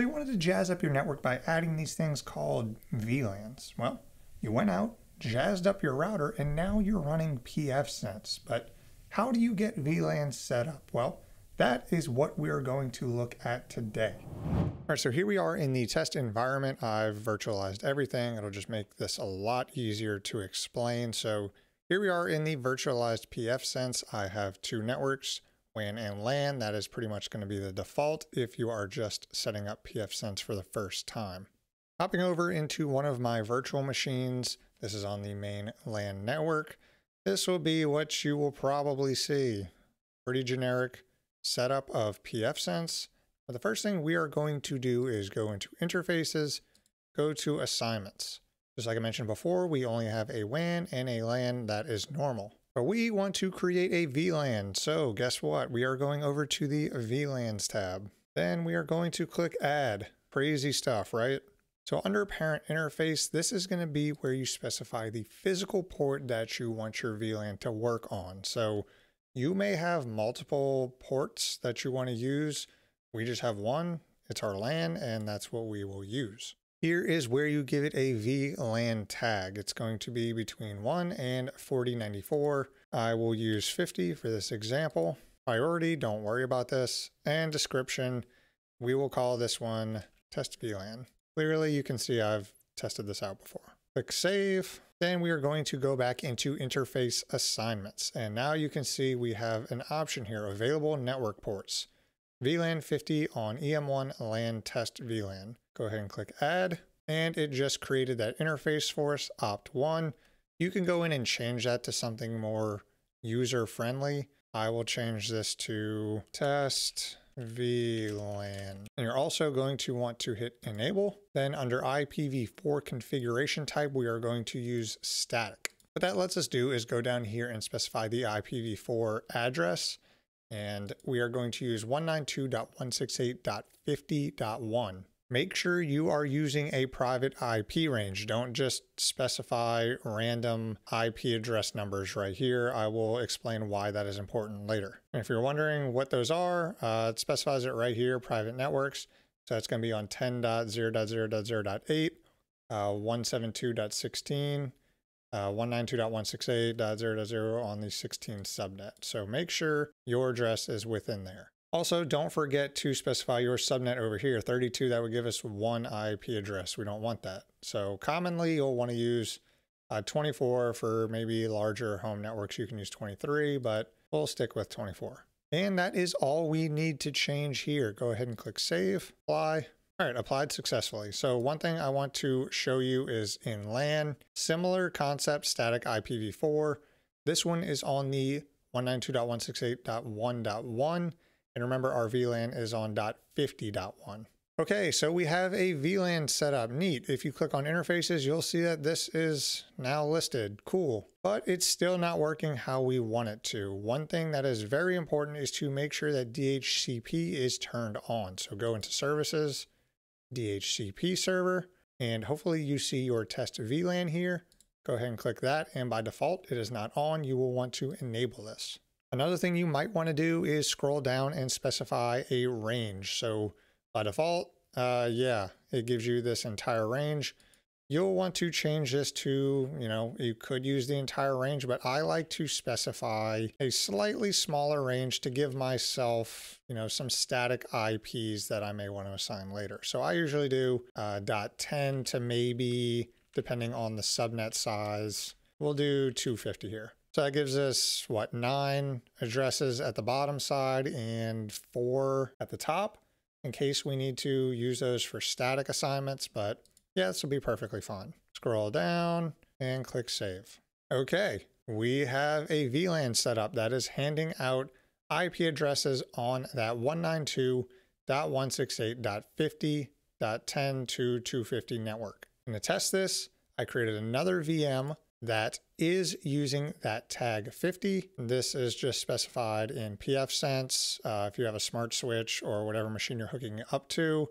So you wanted to jazz up your network by adding these things called VLANs. Well, you went out, jazzed up your router, and now you're running pfSense. But how do you get VLANs set up? Well, that is what we're going to look at today. All right, so here we are in the test environment. I've virtualized everything. It'll just make this a lot easier to explain. So here we are in the virtualized pfSense. I have two networks, WAN and LAN. That is pretty much going to be the default if you are just setting up pfSense for the first time. Hopping over into one of my virtual machines, this is on the main LAN network. This will be what you will probably see. Pretty generic setup of pfSense. But the first thing we are going to do is go into interfaces, go to assignments. Just like I mentioned before, we only have a WAN and a LAN. That is normal. But we want to create a VLAN, so guess what? We are going over to the VLANs tab. Then we are going to click Add. Crazy stuff, right? So under Parent Interface, this is going to be where you specify the physical port that you want your VLAN to work on. So you may have multiple ports that you want to use. We just have one. It's our LAN, and that's what we will use. Here is where you give it a VLAN tag. It's going to be between 1 and 4094. I will use 50 for this example. Priority, don't worry about this. And description, we will call this one test VLAN. Clearly you can see I've tested this out before. Click save. Then we are going to go back into interface assignments. And now you can see we have an option here, available network ports. VLAN 50 on EM1 LAN test VLAN. Go ahead and click add, and it just created that interface for us, opt1. You can go in and change that to something more user-friendly. I will change this to test VLAN. And you're also going to want to hit enable. Then under IPv4 configuration type, we are going to use static. What that lets us do is go down here and specify the IPv4 address. And we are going to use 192.168.50.1. Make sure you are using a private IP range. Don't just specify random IP address numbers right here. I will explain why that is important later. And if you're wondering what those are, it specifies it right here, private networks. So that's going to be on 10.0.0.0.8, 172.16. 192.168.0.0 on the 16 subnet. So make sure your address is within there. Also, don't forget to specify your subnet over here, 32. That would give us one IP address. We don't want that. So commonly you'll want to use 24 for maybe larger home networks. You can use 23, but we'll stick with 24. And that is all we need to change here. Go ahead and click save, apply. All right, applied successfully. So one thing I want to show you is in LAN, similar concept, static IPv4. This one is on the 192.168.1.1. And remember our VLAN is on .50.1. Okay, so we have a VLAN setup, neat. If you click on interfaces, you'll see that this is now listed, cool. But it's still not working how we want it to. One thing that is very important is to make sure that DHCP is turned on. So go into services, DHCP server, and hopefully you see your test VLAN here. Go ahead and click that, and by default it is not on. You will want to enable this. Another thing you might want to do is scroll down and specify a range. So by default, it gives you this entire range. You'll want to change this to, you could use the entire range, but I like to specify a slightly smaller range to give myself, some static IPs that I may want to assign later. So I usually do .10 to maybe, depending on the subnet size, we'll do 250 here. So that gives us, 9 addresses at the bottom side and 4 at the top in case we need to use those for static assignments, but yeah, this will be perfectly fine. Scroll down and click save. Okay, we have a VLAN setup that is handing out IP addresses on that 192.168.50.10 to 250 network. And to test this, I created another VM that is using that tag 50. This is just specified in pfSense. If you have a smart switch or whatever machine you're hooking up to,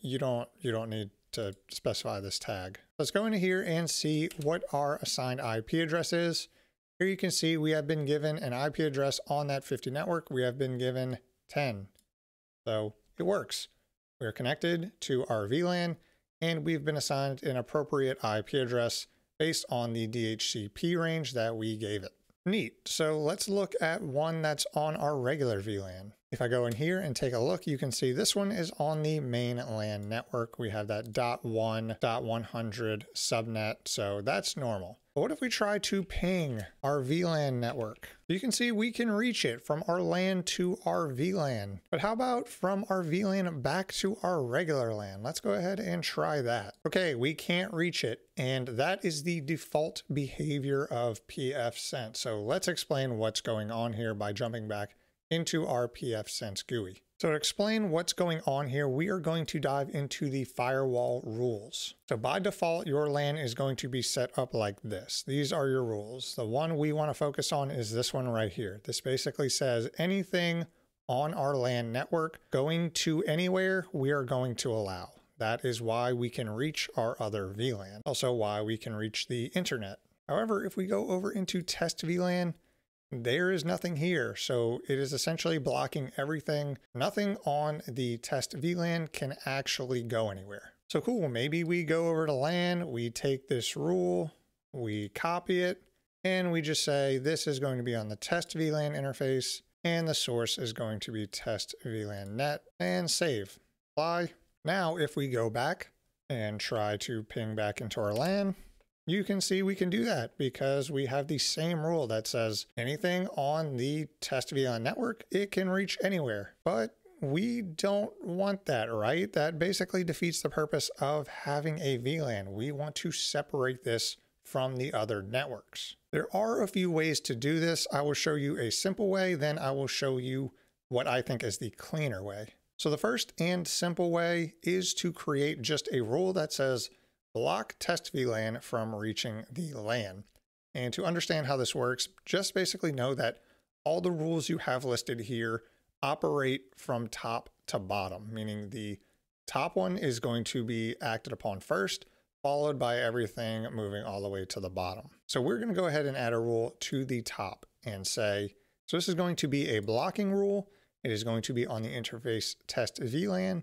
you don't need to specify this tag. Let's go into here and see what our assigned IP address is. Here you can see we have been given an IP address on that 50 network. We have been given 10. So it works. We're connected to our VLAN, and we've been assigned an appropriate IP address based on the DHCP range that we gave it. Neat. So let's look at one that's on our regular VLAN. If I go in here and take a look, you can see this one is on the main LAN network. We have that .1.100 subnet, so that's normal. But what if we try to ping our VLAN network? You can see we can reach it from our LAN to our VLAN. But how about from our VLAN back to our regular LAN? Let's go ahead and try that. Okay, we can't reach it, and that is the default behavior of pfSense. So let's explain what's going on here by jumping back into our pfSense GUI. So to explain what's going on here, we are going to dive into the firewall rules. So by default, your LAN is going to be set up like this. These are your rules. The one we want to focus on is this one right here. This basically says anything on our LAN network going to anywhere we are going to allow. That is why we can reach our other VLAN. Also why we can reach the internet. However, if we go over into test VLAN, there is nothing here, so it is essentially blocking everything. Nothing on the test VLAN can actually go anywhere. So cool, maybe we go over to LAN, we take this rule, we copy it, and we just say this is going to be on the test VLAN interface, and the source is going to be test VLAN net, and save. Apply. Now, if we go back and try to ping back into our LAN, you can see we can do that because we have the same rule that says anything on the test VLAN network, it can reach anywhere. But we don't want that, right? That basically defeats the purpose of having a VLAN. We want to separate this from the other networks. There are a few ways to do this. I will show you a simple way, then I will show you what I think is the cleaner way. So the first and simple way is to create just a rule that says block test VLAN from reaching the LAN. And to understand how this works, just basically know that all the rules you have listed here operate from top to bottom, meaning the top one is going to be acted upon first, followed by everything moving all the way to the bottom. So we're going to go ahead and add a rule to the top and say, so this is going to be a blocking rule. It is going to be on the interface test VLAN.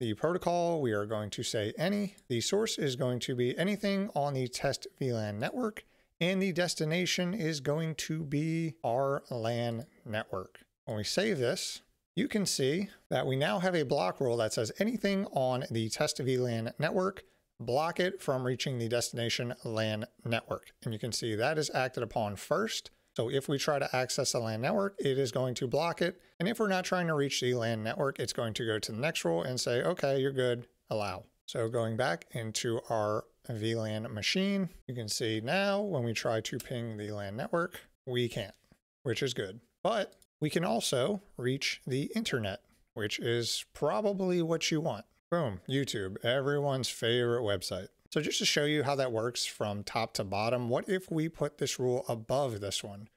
The protocol, we are going to say any. The source is going to be anything on the test VLAN network. And the destination is going to be our LAN network. When we save this, you can see that we now have a block rule that says anything on the test VLAN network, block it from reaching the destination LAN network. And you can see that is acted upon first. So if we try to access the LAN network, it is going to block it. And if we're not trying to reach the LAN network, it's going to go to the next rule and say, okay, you're good, allow. So going back into our VLAN machine, you can see now when we try to ping the LAN network, we can't, which is good. But we can also reach the internet, which is probably what you want. Boom, YouTube, everyone's favorite website. So just to show you how that works from top to bottom, what if we put this rule above this one?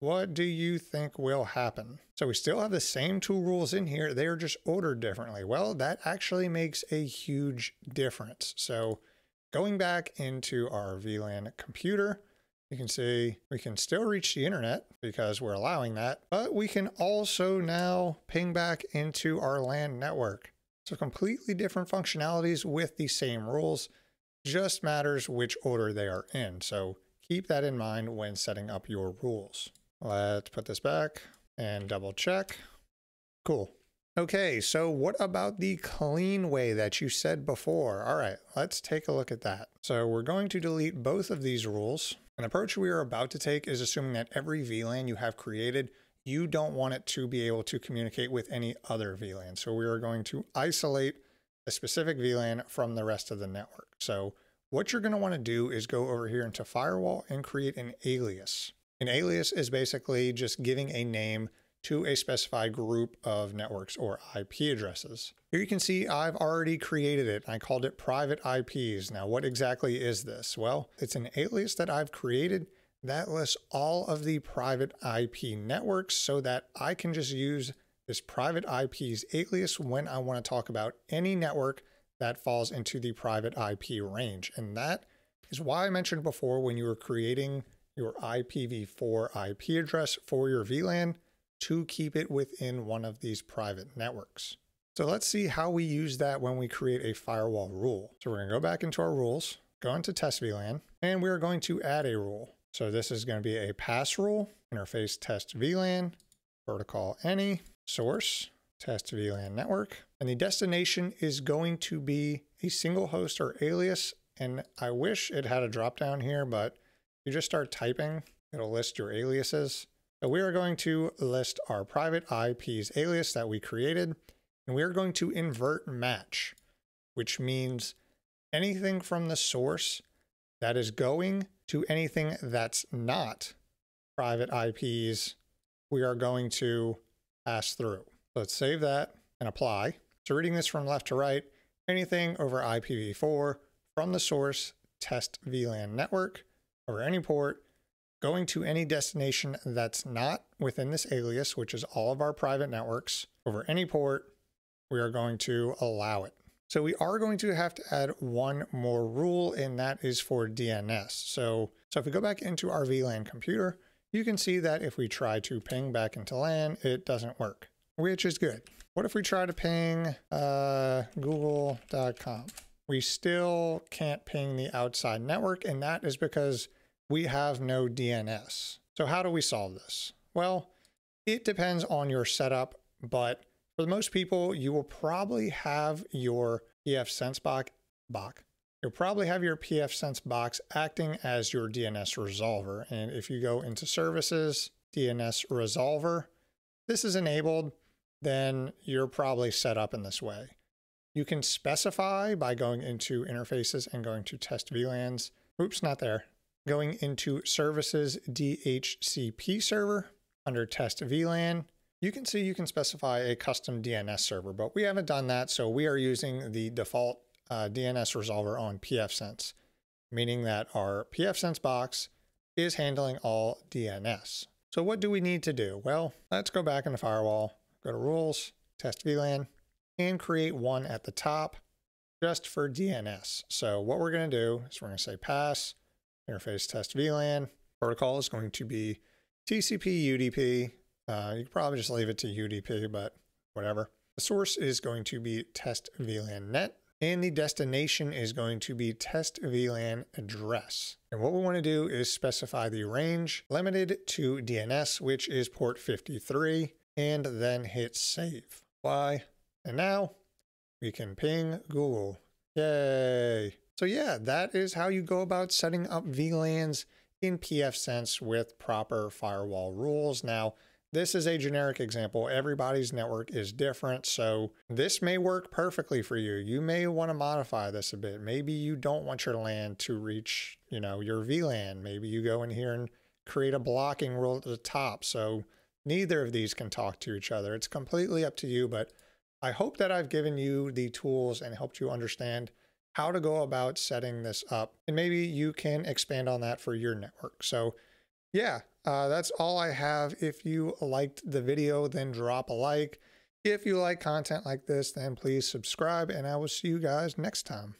What do you think will happen? So we still have the same two rules in here. They are just ordered differently. Well, that actually makes a huge difference. So going back into our VLAN computer, you can see we can still reach the internet because we're allowing that, but we can also now ping back into our LAN network. So completely different functionalities with the same rules. Just matters which order they are in. So keep that in mind when setting up your rules. Let's put this back and double check. Cool. Okay, so what about the clean way that you said before? All right, let's take a look at that. So we're going to delete both of these rules. An approach we are about to take is assuming that every VLAN you have created, you don't want it to be able to communicate with any other VLAN. So we are going to isolate a specific VLAN from the rest of the network. So what you're going to want to do is go over here into firewall and create an alias. An alias is basically just giving a name to a specified group of networks or IP addresses. Here you can see I've already created it. I called it private IPs. Now, what exactly is this? Well, it's an alias that I've created that lists all of the private IP networks so that I can just use this private IP's alias when I want to talk about any network that falls into the private IP range. And that is why I mentioned before when you were creating your IPv4 IP address for your VLAN to keep it within one of these private networks. So let's see how we use that when we create a firewall rule. So we're going to go back into our rules, go into test VLAN, and we're going to add a rule. So this is going to be a pass rule, interface test VLAN, protocol any, source, test VLAN network, and the destination is going to be a single host or alias. And I wish it had a drop down here, but you just start typing, it'll list your aliases. So we are going to list our private IP's alias that we created, and we are going to invert match, which means anything from the source that is going to anything that's not private IPs, we are going to pass through. Let's save that and apply. So reading this from left to right, anything over IPv4 from the source test VLAN network over any port going to any destination that's not within this alias, which is all of our private networks over any port, we are going to allow it. So we are going to have to add one more rule, and that is for DNS. So if we go back into our VLAN computer, you can see that if we try to ping back into LAN, it doesn't work, which is good. What if we try to ping google.com? We still can't ping the outside network, and that is because we have no DNS. So how do we solve this? Well, it depends on your setup, but for most people, you will probably have your pfSense box. You'll probably have your pfSense box acting as your DNS resolver. And if you go into services, DNS resolver, this is enabled, then you're probably set up in this way. You can specify by going into interfaces and going to test VLANs. Oops, not there. Going into services DHCP server under test VLAN, you can see you can specify a custom DNS server, but we haven't done that. So we are using the default DNS resolver on pfSense, meaning that our pfSense box is handling all DNS. So what do we need to do? Well, let's go back into firewall, go to rules, test VLAN, and create one at the top just for DNS. So what we're going to do is we're going to say pass, interface test VLAN, protocol is going to be TCP, UDP. You could probably just leave it to UDP, but whatever. The source is going to be test VLAN net, and the destination is going to be test VLAN address. And what we want to do is specify the range limited to DNS, which is port 53, and then hit save. Why? And now we can ping Google. Yay. So yeah, that is how you go about setting up VLANs in pfSense with proper firewall rules. Now, this is a generic example. Everybody's network is different, so this may work perfectly for you. You may want to modify this a bit. Maybe you don't want your LAN to reach, you know, your VLAN. Maybe you go in here and create a blocking rule at the top, so neither of these can talk to each other. It's completely up to you, but I hope that I've given you the tools and helped you understand how to go about setting this up, and maybe you can expand on that for your network. So yeah, that's all I have. If you liked the video, then drop a like. If you like content like this, then please subscribe, and I will see you guys next time.